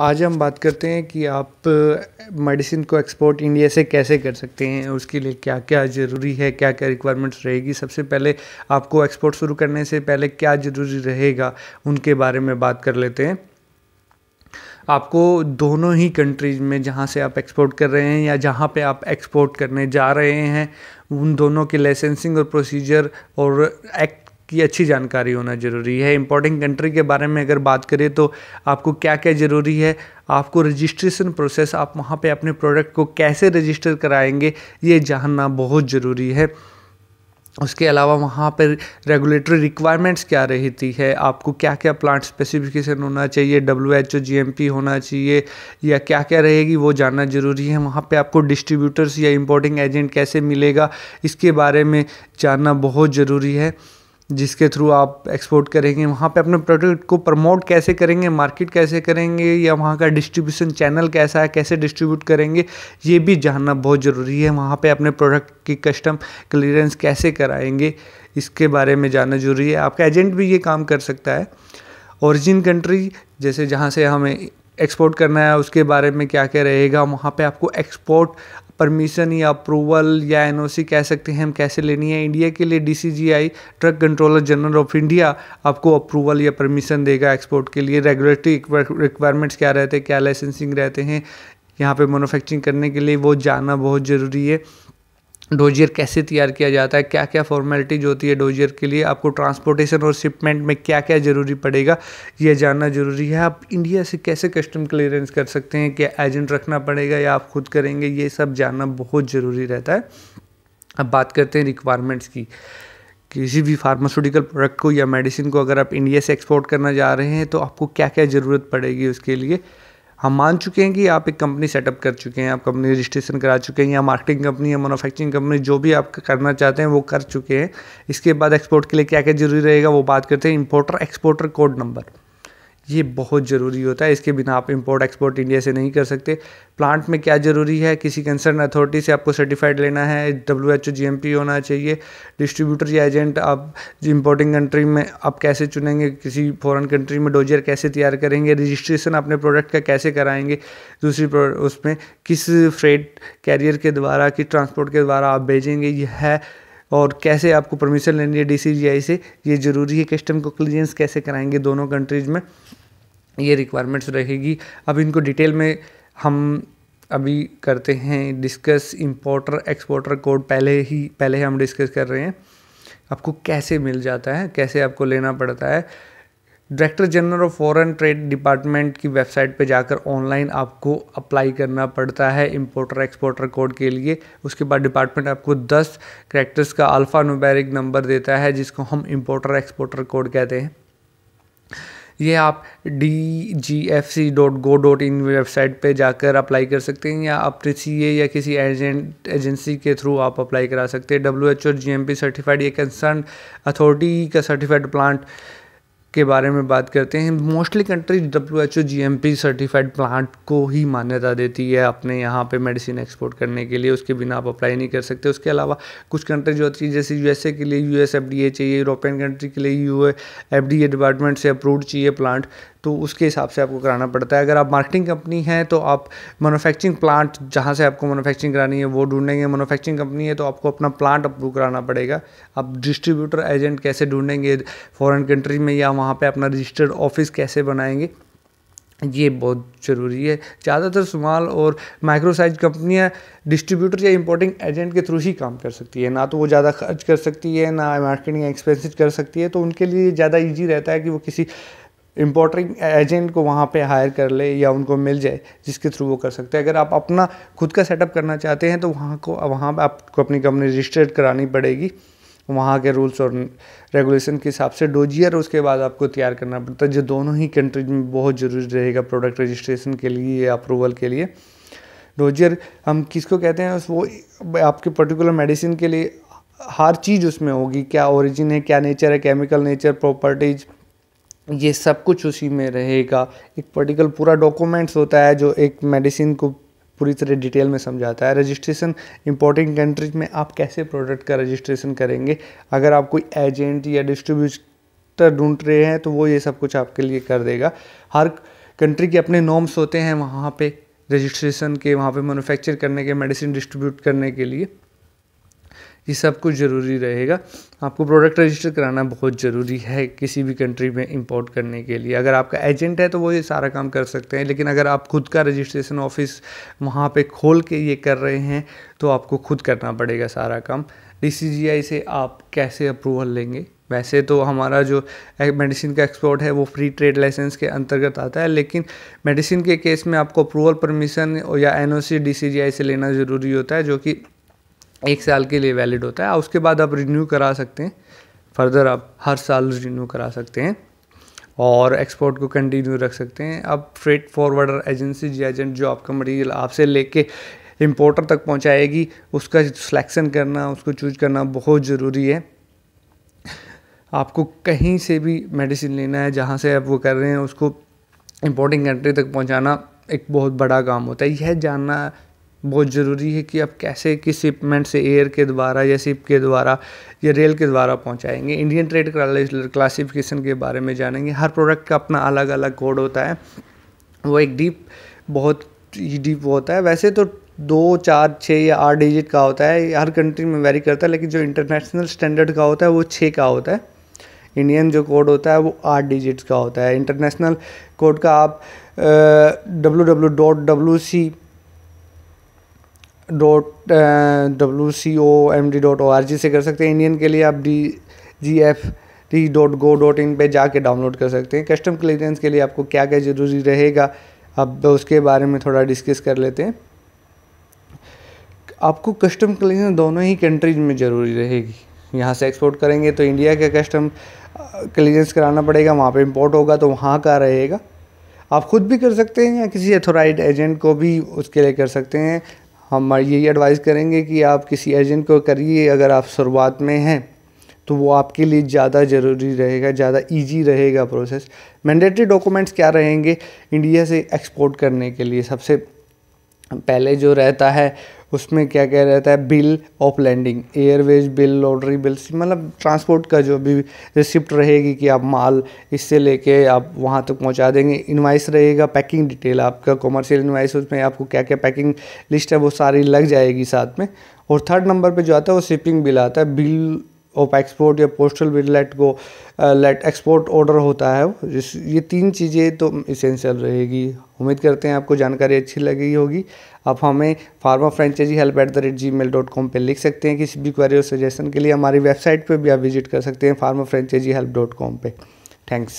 आज हम बात करते हैं कि आप मेडिसिन को एक्सपोर्ट इंडिया से कैसे कर सकते हैं, उसके लिए क्या क्या ज़रूरी है, क्या क्या रिक्वायरमेंट्स रहेगी। सबसे पहले आपको एक्सपोर्ट शुरू करने से पहले क्या ज़रूरी रहेगा उनके बारे में बात कर लेते हैं। आपको दोनों ही कंट्रीज़ में जहाँ से आप एक्सपोर्ट कर रहे हैं या जहाँ पे आप एक्सपोर्ट करने जा रहे हैं, उन दोनों के लाइसेंसिंग और प्रोसीजर और एक्ट की अच्छी जानकारी होना ज़रूरी है। इंपोर्टिंग कंट्री के बारे में अगर बात करें तो आपको क्या क्या ज़रूरी है, आपको रजिस्ट्रेशन प्रोसेस, आप वहाँ पे अपने प्रोडक्ट को कैसे रजिस्टर कराएंगे ये जानना बहुत ज़रूरी है। उसके अलावा वहाँ पर रेगुलेटरी रिक्वायरमेंट्स क्या रहती है, आपको क्या क्या प्लांट स्पेसिफिकेशन होना चाहिए, WHO GMP होना चाहिए या क्या क्या रहेगी वो जानना ज़रूरी है। वहाँ पे आपको डिस्ट्रीब्यूटर्स या इंपोर्टिंग एजेंट कैसे मिलेगा इसके बारे में जानना बहुत ज़रूरी है, जिसके थ्रू आप एक्सपोर्ट करेंगे। वहाँ पे अपने प्रोडक्ट को प्रमोट कैसे करेंगे, मार्केट कैसे करेंगे या वहाँ का डिस्ट्रीब्यूशन चैनल कैसा है, कैसे डिस्ट्रीब्यूट करेंगे ये भी जानना बहुत ज़रूरी है। वहाँ पे अपने प्रोडक्ट की कस्टम क्लियरेंस कैसे कराएंगे इसके बारे में जानना ज़रूरी है। आपका एजेंट भी ये काम कर सकता है। ओरिजिन कंट्री जैसे जहाँ से हमें एक्सपोर्ट करना है उसके बारे में क्या क्या रहेगा, वहाँ पे आपको एक्सपोर्ट परमिशन या अप्रूवल या NOC कह सकते हैं हम कैसे लेनी है। इंडिया के लिए DCGI drug controller general of India आपको अप्रूवल या परमिशन देगा एक्सपोर्ट के लिए। रेगुलेटरी रिक्वायरमेंट्स क्या रहते हैं, क्या लाइसेंसिंग रहते हैं यहाँ पे मैनुफैक्चरिंग करने के लिए वो जानना बहुत ज़रूरी है। डोजियर कैसे तैयार किया जाता है, क्या क्या फॉर्मेलिटीज होती है डोजियर के लिए, आपको ट्रांसपोर्टेशन और शिपमेंट में क्या क्या ज़रूरी पड़ेगा ये जानना ज़रूरी है। आप इंडिया से कैसे कस्टम क्लियरेंस कर सकते हैं, क्या एजेंट रखना पड़ेगा या आप खुद करेंगे, ये सब जानना बहुत ज़रूरी रहता है। अब बात करते हैं रिक्वायरमेंट्स की। किसी भी फार्मास्यूटिकल प्रोडक्ट को या मेडिसिन को अगर आप इंडिया से एक्सपोर्ट करना जा रहे हैं तो आपको क्या क्या ज़रूरत पड़ेगी उसके लिए। हम मान चुके हैं कि आप एक कंपनी सेटअप कर चुके हैं, आप कंपनी रजिस्ट्रेशन करा चुके हैं या मार्केटिंग कंपनी या मैनुफैक्चरिंग कंपनी जो भी आप करना चाहते हैं वो कर चुके हैं। इसके बाद एक्सपोर्ट के लिए क्या क्या ज़रूरी रहेगा वो बात करते हैं। इंपोर्टर एक्सपोर्टर कोड नंबर ये बहुत ज़रूरी होता है, इसके बिना आप इंपोर्ट एक्सपोर्ट इंडिया से नहीं कर सकते। प्लांट में क्या ज़रूरी है, किसी कंसर्न अथॉरिटी से आपको सर्टिफाइड लेना है, WHO GMP होना चाहिए। डिस्ट्रीब्यूटर या एजेंट आप इंपोर्टिंग कंट्री में आप कैसे चुनेंगे, किसी फॉरेन कंट्री में डोजियर कैसे तैयार करेंगे, रजिस्ट्रेशन अपने प्रोडक्ट का कैसे कराएंगे, दूसरी उसमें किस फ्रेट कैरियर के द्वारा, किस ट्रांसपोर्ट के द्वारा आप भेजेंगे यह है, और कैसे आपको परमिशन लेनी है DCGI से ये ज़रूरी है। कस्टम को क्लियरेंस कैसे कराएंगे दोनों कंट्रीज़ में ये रिक्वायरमेंट्स रहेगी। अब इनको डिटेल में हम अभी करते हैं डिस्कस। इंपोर्टर एक्सपोर्टर कोड पहले ही हम डिस्कस कर रहे हैं, आपको कैसे मिल जाता है, कैसे आपको लेना पड़ता है। Director general of foreign trade department की वेबसाइट पे जाकर ऑनलाइन आपको अप्लाई करना पड़ता है इंपोर्टर एक्सपोर्टर कोड के लिए। उसके बाद डिपार्टमेंट आपको 10 कैरेक्टर्स का अल्फ़ा न्यूमेरिक नंबर देता है जिसको हम इंपोर्टर एक्सपोर्टर कोड कहते हैं। ये आप DGFC.go.in वेबसाइट पे जाकर अप्लाई कर सकते हैं या अपने CA या किसी एजेंसी के थ्रू आप अप्लाई करा सकते हैं। WHO GMP सर्टिफाइड या कंसर्न अथॉरिटी का सर्टिफाइड प्लांट के बारे में बात करते हैं। Mostly country WHO GMP certified plant को ही मान्यता देती है अपने यहाँ पे मेडिसिन एक्सपोर्ट करने के लिए, उसके बिना आप अप्लाई नहीं कर सकते। उसके अलावा कुछ कंट्रीज होती है जैसे USA के लिए USFDA चाहिए, यूरोपियन कंट्री के लिए UFDA डिपार्टमेंट से अप्रूव्ड चाहिए प्लांट, तो उसके हिसाब से आपको कराना पड़ता है। अगर आप मार्केटिंग कंपनी हैं तो आप मैनुफैक्चरिंग प्लांट जहाँ से आपको मैनुफैक्चरिंग करानी है वो ढूंढेंगे, मैनुफैक्चरिंग कंपनी है तो आपको अपना प्लांट अप्रूव कराना पड़ेगा। आप डिस्ट्रीब्यूटर एजेंट कैसे ढूंढेंगे फॉरेन कंट्री में या वहाँ पे अपना रजिस्टर्ड ऑफिस कैसे बनाएंगे ये बहुत ज़रूरी है। ज़्यादातर स्मॉल और माइक्रो साइज कंपनियाँ डिस्ट्रीब्यूटर या इंपोर्टिंग एजेंट के थ्रू ही काम कर सकती है, ना तो वो ज़्यादा खर्च कर सकती है ना मार्केटिंग एक्सपेंसेस कर सकती है, तो उनके लिए ज़्यादा ईजी रहता है कि वो किसी इंपोर्टिंग एजेंट को वहाँ पे हायर कर ले या उनको मिल जाए जिसके थ्रू वो कर सकते हैं। अगर आप अपना खुद का सेटअप करना चाहते हैं तो वहाँ आपको अपनी कंपनी रजिस्टर्ड करानी पड़ेगी, वहाँ के रूल्स और रेगुलेशन के हिसाब से डोजियर उसके बाद आपको तैयार करना पड़ता है, जो दोनों ही कंट्रीज में बहुत ज़रूरी रहेगा प्रोडक्ट रजिस्ट्रेशन के लिए या अप्रूवल के लिए। डोजियर हम किसको कहते हैं, वो आपके पर्टिकुलर मेडिसिन के लिए हर चीज़ उसमें होगी, क्या ओरिजिन है, क्या नेचर है, केमिकल नेचर, प्रॉपर्टीज़, ये सब कुछ उसी में रहेगा। एक पर्टिकुलर पूरा डॉक्यूमेंट्स होता है जो एक मेडिसिन को पूरी तरह डिटेल में समझाता है। रजिस्ट्रेशन इंपोर्टिंग कंट्रीज में आप कैसे प्रोडक्ट का रजिस्ट्रेशन करेंगे, अगर आप कोई एजेंट या डिस्ट्रीब्यूटर ढूंढ रहे हैं तो वो ये सब कुछ आपके लिए कर देगा। हर कंट्री के अपने नॉर्म्स होते हैं वहाँ पे रजिस्ट्रेशन के, वहाँ पे मैन्युफैक्चर करने के, मेडिसिन डिस्ट्रीब्यूट करने के लिए, ये सब कुछ ज़रूरी रहेगा। आपको प्रोडक्ट रजिस्टर कराना बहुत ज़रूरी है किसी भी कंट्री में इंपोर्ट करने के लिए। अगर आपका एजेंट है तो वो ये सारा काम कर सकते हैं, लेकिन अगर आप खुद का रजिस्ट्रेशन ऑफिस वहाँ पे खोल के ये कर रहे हैं तो आपको खुद करना पड़ेगा सारा काम। DCGI से आप कैसे अप्रूवल लेंगे? वैसे तो हमारा जो मेडिसिन का एक्सपोर्ट है वो फ्री ट्रेड लाइसेंस के अंतर्गत आता है, लेकिन मेडिसिन के केस में आपको अप्रूवल परमिशन या NOC DCGI से लेना ज़रूरी होता है, जो कि 1 साल के लिए वैलिड होता है। उसके बाद आप रिन्यू करा सकते हैं, फर्दर आप हर साल रिन्यू करा सकते हैं और एक्सपोर्ट को कंटिन्यू रख सकते हैं। अब फ्रेट फॉरवर्डर एजेंसी एजेंट जो आपका मटेरियल आपसे लेके इंपोर्टर तक पहुंचाएगी, उसका सिलेक्शन करना, उसको चूज करना बहुत ज़रूरी है। आपको कहीं से भी मेडिसिन लेना है, जहाँ से आप वो कर रहे हैं उसको इम्पोर्टिंग कंट्री तक पहुँचाना एक बहुत बड़ा काम होता है। यह जानना बहुत ज़रूरी है कि आप कैसे किस शिपमेंट से एयर के द्वारा या शिप के द्वारा या रेल के द्वारा पहुंचाएंगे। इंडियन ट्रेड क्लासिफिकेशन के बारे में जानेंगे। हर प्रोडक्ट का अपना अलग अलग कोड होता है, वो एक बहुत ही डीप होता है। वैसे तो 2, 4, 6 या 8 डिजिट का होता है, हर कंट्री में वेरी करता है, लेकिन जो इंटरनेशनल स्टैंडर्ड का होता है वो 6 का होता है। इंडियन जो कोड होता है वो 8 डिजिट्स का होता है। इंटरनेशनल कोड का आप www.wcomd.org से कर सकते हैं। इंडियन के लिए आप DGFT.go.in पे जाके डाउनलोड कर सकते हैं। कस्टम क्लियरेंस के लिए आपको क्या क्या ज़रूरी रहेगा, अब उसके बारे में थोड़ा डिस्कस कर लेते हैं। आपको कस्टम क्लियरेंस दोनों ही कंट्रीज में ज़रूरी रहेगी। यहाँ से एक्सपोर्ट करेंगे तो इंडिया का कस्टम क्लियरेंस कराना पड़ेगा, वहाँ पर इम्पोर्ट होगा तो वहाँ का रहेगा। आप खुद भी कर सकते हैं या किसी अथोराइज एजेंट को भी उसके लिए कर सकते हैं। हम यही एडवाइस करेंगे कि आप किसी एजेंट को करिए अगर आप शुरुआत में हैं तो वो आपके लिए ज़्यादा ज़रूरी रहेगा, ज़्यादा इजी रहेगा प्रोसेस। मैंडेटरी डॉक्यूमेंट्स क्या रहेंगे इंडिया से एक्सपोर्ट करने के लिए? सबसे पहले जो रहता है उसमें क्या क्या रहता है? Bill of lading, airways bill, lottery bill, मतलब ट्रांसपोर्ट का जो भी रिसिप्ट रहेगी कि आप माल इससे लेके आप वहाँ तक पहुँचा देंगे। इनवाइस रहेगा, पैकिंग डिटेल आपका कॉमर्शियल इनवाइस, उसमें आपको क्या क्या पैकिंग लिस्ट है वो सारी लग जाएगी साथ में। और थर्ड नंबर पर जो आता है वो शिपिंग बिल आता है। बिल ऑफ एक्सपोर्ट या postal bill let export order होता है। ये 3 चीज़ें तो इसेंशियल रहेगी। उम्मीद करते हैं आपको जानकारी अच्छी लगी होगी। आप हमें pharmafranchisehelp@gmail.com पर लिख सकते हैं किसी भी क्वेरी और सजेशन के लिए। हमारी वेबसाइट पर भी आप विजिट कर सकते हैं pharmafranchisehelp.com पे। थैंक्स।